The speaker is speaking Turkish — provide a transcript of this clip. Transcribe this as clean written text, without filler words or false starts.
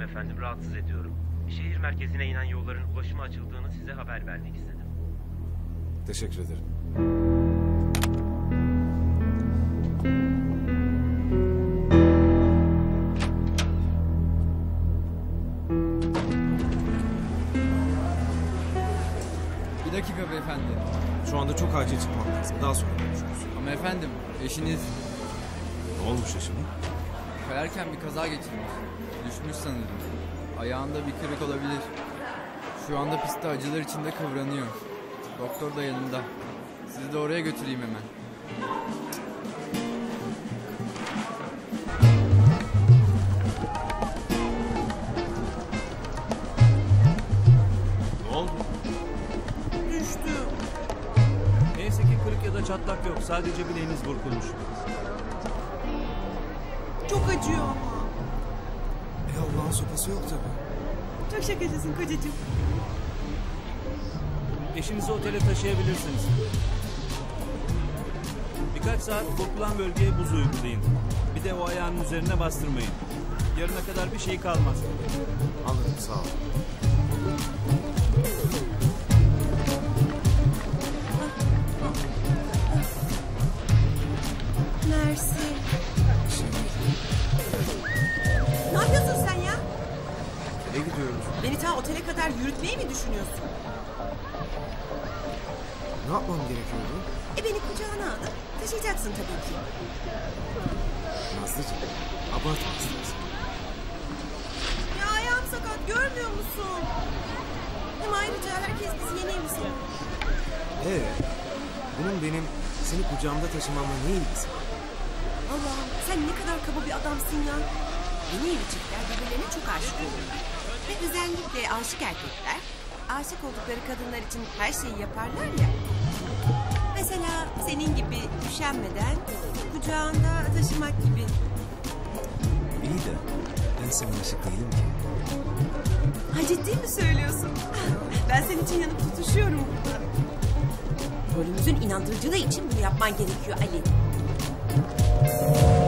Üzgünüm efendim, rahatsız ediyorum. Şehir merkezine inen yolların ulaşıma açıldığını size haber vermek istedim. Teşekkür ederim. Bir dakika beyefendi. Şu anda çok acil çıkmam lazım. Daha sonra konuşuruz. Ama efendim, eşiniz... Ne olmuş eşime? Kayarken bir kaza geçirmiş. Düşmüş sanırım. Ayağında bir kırık olabilir. Şu anda pistte acılar içinde kıvranıyor. Doktor da yanımda. Sizi de oraya götüreyim hemen. Ne oldu? Düştüm. Neyse ki kırık ya da çatlak yok. Sadece bileğiniz burkulmuş. Çok acıyor ama. Allah'ın sopası yok tabii. Çok şakacısın kocacığım. Eşinizi otele taşıyabilirsiniz. Birkaç saat kokulan bölgeye buz uygulayın. Bir de o ayağının üzerine bastırmayın. Yarına kadar bir şey kalmaz. Anladım, sağ ol. Mersi. Ne yapıyorsun sen ya? Otele gidiyoruz. Beni ta otele kadar yürütmeyi mi düşünüyorsun? Ne yapmam gerekiyordu? Beni kucağına alıp taşıyacaksın tabii ki. Nazlıcığım, abartmasın. Ya ayağım sakat, görmüyor musun? Hem ayrıca herkes bizi yeni evlisiyor. Evet, bunun benim seni kucağımda taşımamla ne ilgisi var? Allah'ım, sen ne kadar kaba bir adamsın ya. Yeni evlilikler birbirlerine çok aşık olurlar. Ve özellikle aşık erkekler, aşık oldukları kadınlar için her şeyi yaparlar ya. Mesela senin gibi üşenmeden kucağında taşımak gibi. İyi de ben sana aşık değilim ki. Ha, ciddi mi söylüyorsun? Ben senin için yanıp tutuşuyorum burada. Rolümüzün inandırıcılığı için bunu yapman gerekiyor Ali.